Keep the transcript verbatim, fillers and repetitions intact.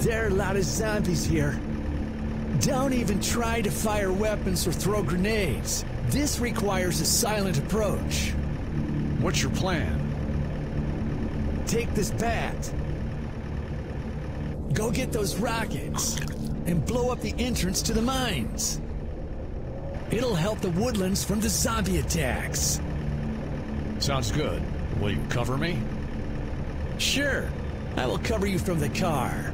There are a lot of zombies here. Don't even try to fire weapons or throw grenades. This requires a silent approach. What's your plan? Take this bat. Go get those rockets and blow up the entrance to the mines. It'll help the woodlands from the zombie attacks. Sounds good. Will you cover me? Sure. I will cover you from the car.